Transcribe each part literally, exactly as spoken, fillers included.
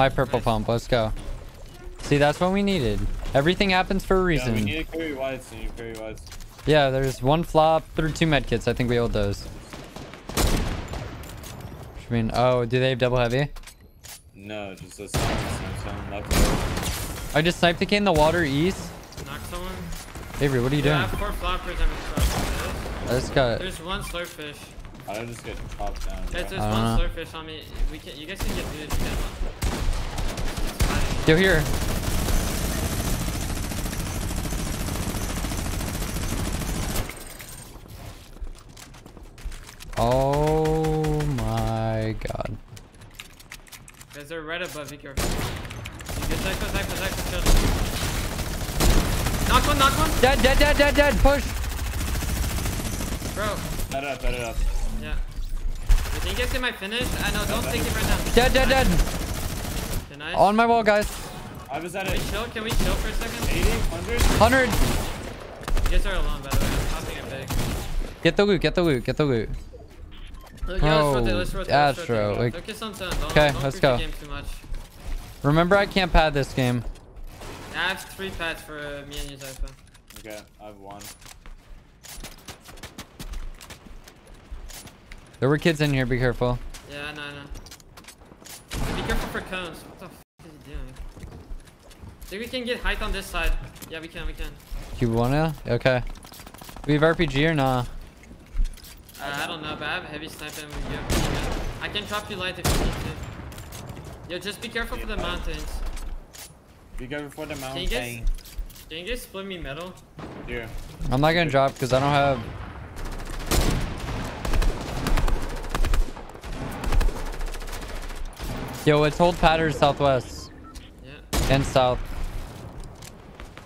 My purple pump. Let's go. See, that's what we needed. Everything happens for a reason. Yeah, we need to carry wides, so you carry wides. Yeah, there's one flop through two medkits. I think we hold those. I mean, oh, do they have double heavy? No, just a sound. I just sniped the kid in the water east. Knocked someone. Avery, what are you yeah, doing? I have four floppers. I just got it. There's one slurfish. I just get popped down. Right? There's uh, one slurfish on me. We can, you guys can get through this. Yo, here. Oh my god. Guys, they're right above. Be careful. Knock one, knock one. Dead, dead, dead, dead, dead. Push. Bro. Head up, head up. Yeah. Wait, can you guys get my finish? I know, don't take it right now. Dead, dead, dead. Tonight. On my wall, guys. I was at it. Can we chill? Can we chill for a second? eighty, one hundred. one hundred. You guys are alone, by the way. I'm popping it big. Get the loot, get the loot, get the loot. Look, yeah, oh, let's rotate, let's rotate, Astro. Let's rotate. Focus on zone. Don't, okay, don't let's go. Game too much. Remember, I can't pad this game. I have three pads for uh, me and you, Zephyr. Okay, I have one. There were kids in here, be careful. Yeah, I know, I know. Be careful for cones. What the f is he doing? I think we can get height on this side. Yeah, we can, we can. You wanna? Okay. We have R P G or nah? Uh, I don't know, but I have heavy sniper and we have I can drop you light if you need to. Yo, just be careful for the mountains. Be careful for the mountains. Can you guys, can you guys split me metal? Yeah. I'm not gonna drop because I don't have... Yo, let's hold pattern southwest. Yeah. And south.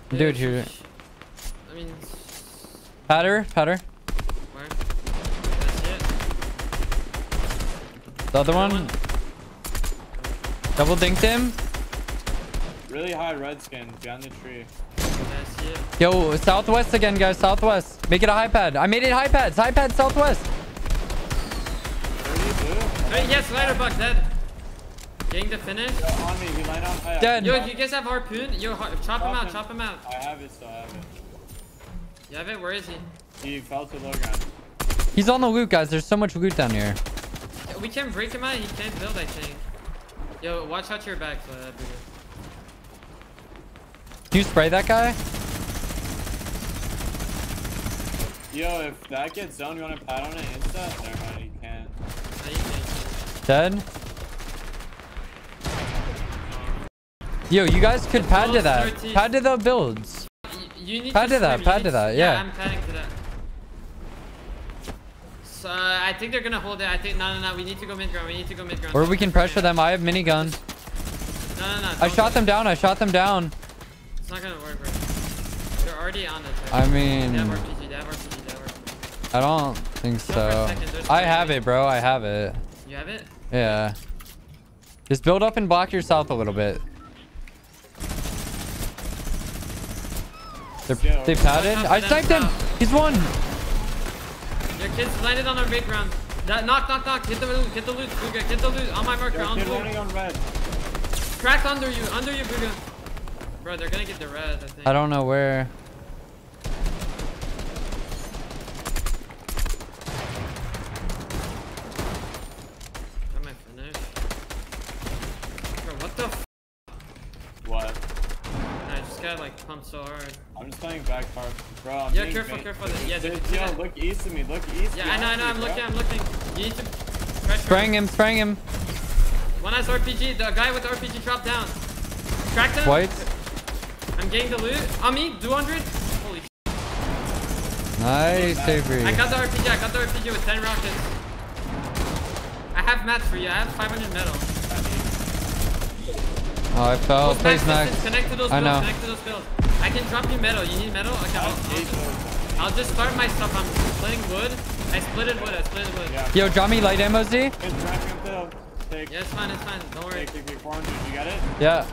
Dude, Dude here. I mean... Patter, patter. Where? That's it. The other one. one. Double dinked him. Really high red skin, down the tree. That's it. Yo, southwest again, guys, southwest. Make it a high pad. I made it high pads, high pad southwest. What do you do? Yes, lighter bug, dead. Getting the finish. Yo, on me. He light on fire. Dead. Yo, you guys have harpoon? Yo, har chop him out, chop him out. I have it, so I have it. You have it? Where is he? He fell to the low ground. He's on the loot, guys. There's so much loot down here. We can't break him out. He can't build, I think. Yo, watch out your back, Bugha. Do you spray that guy? Yo, if that gets zoned, you want to pat on it insta? Never mind, you can't. No, you can't. Dead? Yo, you guys could pad to that. Pad to the builds. You need pad to, to that. Pad to that. Yeah. yeah. I'm padding to that. So uh, I think they're gonna hold it. I think no, no, no. We need to go mid ground. We need to go mid ground. Or we can pressure them. I have minigun. No, no, no. I shot them down. I shot them down. It's not gonna work, bro. They're already on it. Right? I mean. They have R P G. They have R P G. They have R P G. I don't think so. I have it, bro. I have it. You have it? Yeah. Just build up and block yourself a little bit. They're, they padded. I sniped him. He's one. Your kids landed on our big ground. That, knock, knock, knock. Get the loot. Get the loot, Bugha. Get the loot. On my marker. Yo, on the loot. On red. Cracked under you. Under you, Bugha. Bro, they're gonna get the red, I think. I don't know where. I might finish. Bro, what the f? What? Got, like pump so hard. I'm just playing back hard, bro. I'm yeah, careful, careful. Yeah, dude, yeah, look east of me, look east. Yeah, I know, I know. I'm bro. looking, I'm looking. You need to pressure. Spraying him, spraying him. One has R P G. The guy with the R P G dropped down. Cracked him. White. I'm getting the loot. On me, two hundred. Holy. Nice, Avery. I got the R P G. I got the R P G with ten rockets. I have mats for you. I have five hundred metal. Oh, I fell. Well, Please, Max. Connect to those I know. Connect to those builds. I can drop you metal. You need metal? Okay, I'll, I'll, just, I'll just start my stuff. I'm splitting wood. I splitted wood. I splitted wood. Yeah. Yo, drop me light ammo, Z. It's take. Yeah, it's fine. It's fine. Don't worry. Take, take your four hundred. You got it? Yeah.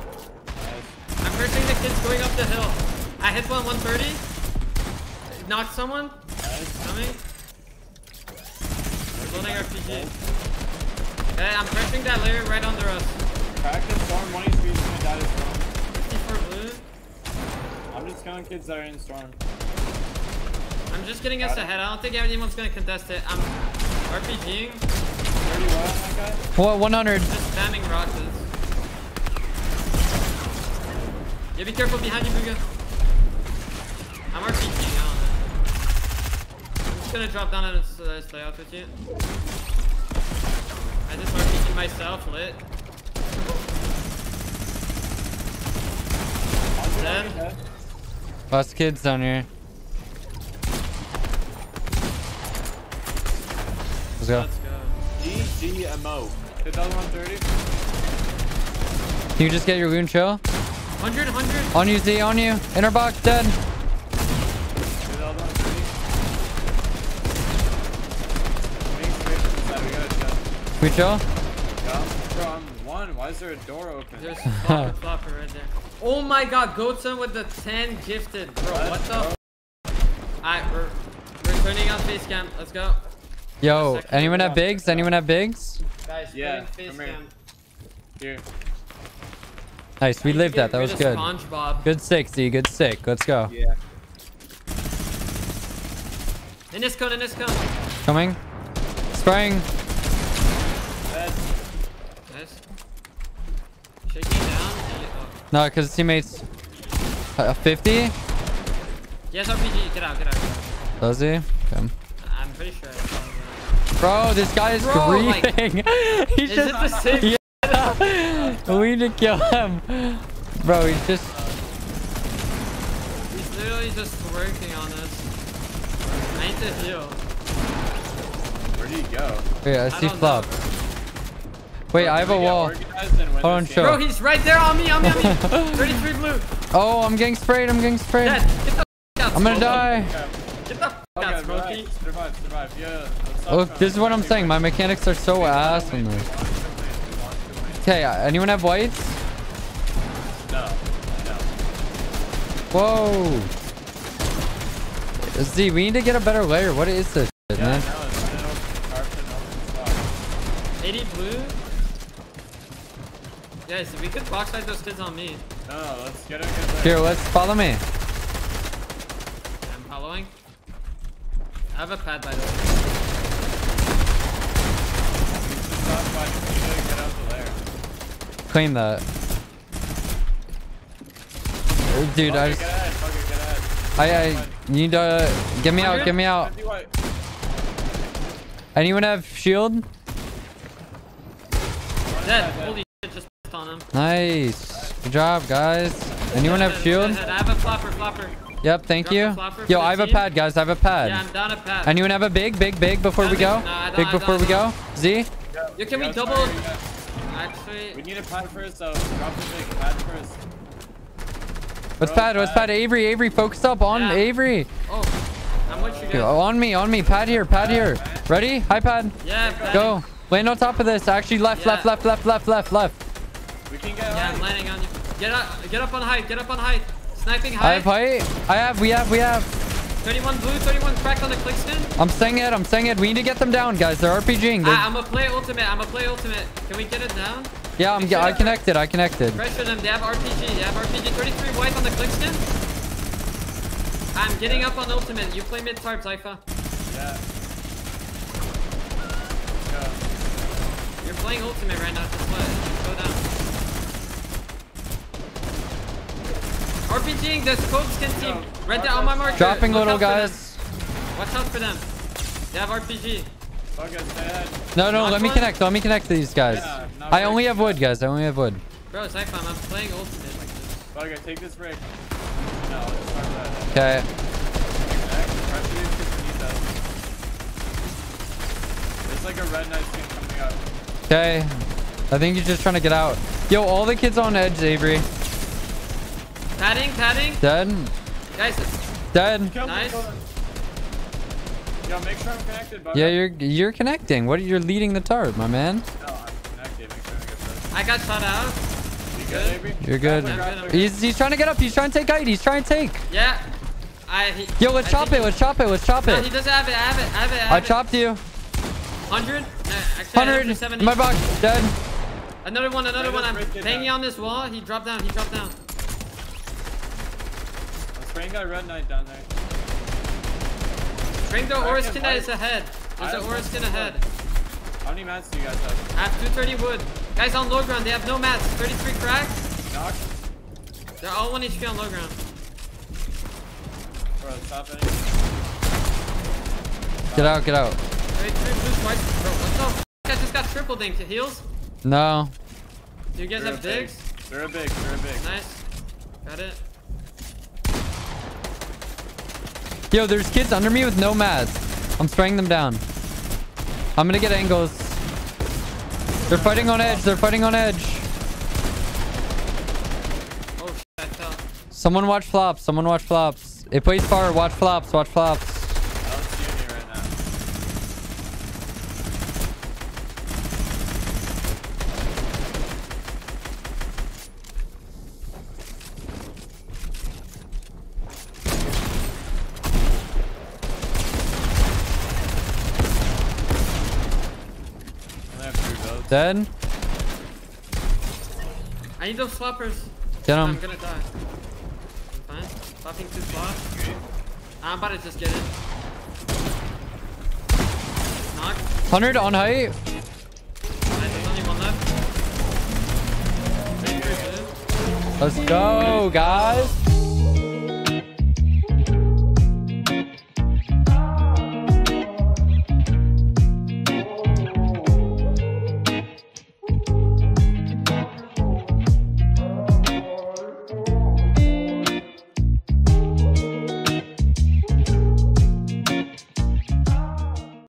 Nice. I'm cursing the kids going up the hill. I hit one one thirty. Knocked someone. Nice. Coming. We're building R P G. Hey, I'm pressing that layer right under us. Practice storm, one H P is gonna die to storm. I'm just killing kids that are in storm. I'm just getting us ahead. I don't think anyone's gonna contest it. I'm RPGing. thirty what on that guy? Well, one hundred. Just spamming rockets. Yeah, be careful behind you, Bugha. I'm RPGing, I don't know. I'm just gonna drop down and uh, stay off with you. I just R P G myself, lit. Dead. Last kids down here. Let's go. Let's go. G G M O. fifty-one thirty. Can you just get your wound chill? one hundred, one hundred. On you, Z, on you. Inner box, dead. We chill? Yeah, bro, I'm one. Why is there a door open? There's a flopper, flopper right there. Oh my god, Goatson with the ten gifted. Bro, what, what the f? Alright, we're, we're turning on face cam. Let's go. Yo, anyone have bigs? Anyone have bigs? Guys, yeah, face come here. Cam. Here. Nice, we lived that. That was good. SpongeBob. Good sixty, good sick. Let's go. Yeah. In this cone, in this cone. Coming. Spraying. Down and no, because teammates. Uh, fifty? Yes, R P G. Get out, get out, get out. Does he? Come. I'm pretty sure. Bro, this guy is Bro, grieving. Like, he's is just. It the same yeah. We need to kill him. Bro, he's just. He's literally just working on us. I need to heal. Where do you go? Yeah, I see flop. Wait, I have a wall. Hold on, show. Bro, he's right there on me, on me, on me. thirty-three blue. Oh, I'm getting sprayed. I'm getting sprayed. Dad, get the f out, I'm gonna die. Get the f okay, out, Smokey. Survive, survive. Yeah. Oh, this is what I'm saying. My mechanics are so ass in this. Okay, anyone have whites? No. No. Whoa. Z, we need to get a better layer. What is this shit, yeah, man? eighty blue. Guys, if we could box fight those kids on me. No, let's get him. Here, let's follow me. I'm following. I have a pad by the way. Get out the lair. Claim that. Dude, okay, I just... Get ahead. Okay, get ahead. I, I need to... Uh, get me out, get me out. Anyone have shield? Dead. Holy on him. Nice. Good job, guys. Anyone have shield? I have a flopper, flopper. Yep, thank you. Yo, I have a pad, guys. I have a pad. Yeah, I'm down a pad. Anyone have a big, big, big before we go? Big before we go? Z? Yo, can we double? Actually, we need a pad first, so drop the big pad first. What's pad? What's pad? Avery, Avery, focus up on Avery. Oh, I'm with you guys. On me, on me. Pad here, pad here. Ready? High pad. Yeah, go. Land on top of this. Actually, left, left, left, left, left, left, left. We can get yeah, I'm landing on you. Get up, get up on height, get up on height. Sniping height. I have height. I have, we have, we have. thirty-one blue, thirty-one cracked on the click skin. I'm saying it, I'm saying it. We need to get them down, guys. They're RPGing. They're... Ah, I'm gonna play ultimate, I'm gonna play ultimate. Can we get it down? Yeah, I'm, I connected, I connected. Pressure them, they have R P G, they have R P G. thirty-three white on the click skin. I'm getting up on ultimate. You play mid tarp, Zypha. Yeah. You're playing ultimate right now, just play. Go down. RPGing this Coke skin team. Right there on my marker. Dropping little guys. Watch out for them. They have R P G. No, no, let me connect. Let me connect to these guys. I only have wood, guys. I only have wood. Bro, it's iPhone. I'm playing ultimate like this. Bugha, take this break. No, let's start that. Okay. There's like a red knight skin coming up. Okay. I think he's just trying to get out. Yo, all the kids on edge, Avery. Padding, padding. Dead. Guys, dead. Nice. Yo, make sure I'm connected, Bugha. Yeah, you're you're connecting. What are you leading the tarp, my man? No, I'm connected. Make sure I get this. I got shot out. You good, baby? You're good. good. He's he's trying to get up. He's trying to take height. He's trying to take. Yeah. I. He, Yo, let's I chop it. Let's chop it. Let's chop it. No, he doesn't have it. I have it. I have it. I, have I chopped it. you. one hundred. No, actually, one hundred. In my box. Dead. Another one, another one. I'm banging on this wall. He dropped down, he dropped down. I'm spraying guy red knight down there. Bring the Oriskin that is ahead. There's an Oriskin ahead. How many mats do you guys have? I have two thirty wood. Guys on low ground, they have no mats. thirty-three cracks. Knock. They're all one H P on low ground. Bro, stop it. Stop. Get out, get out. thirty-three blue, white. Bro, what the f? I just got triple dinked. Heals? No. Do you guys they're have digs? Big. They're a big, they're a big. Nice. Got it. Yo, there's kids under me with no mats. I'm spraying them down. I'm gonna get angles. They're fighting on edge. They're fighting on edge. Oh shit, I fell. Someone watch flops. Someone watch flops. It plays far. Watch flops. Watch flops. I don't see any right Dead. I need those floppers. Get him. I'm gonna die. I'm fine. Flopping two flops. I'm about to just get it. Knock. one hundred on height. Nice, there's only one left. Let's go, guys.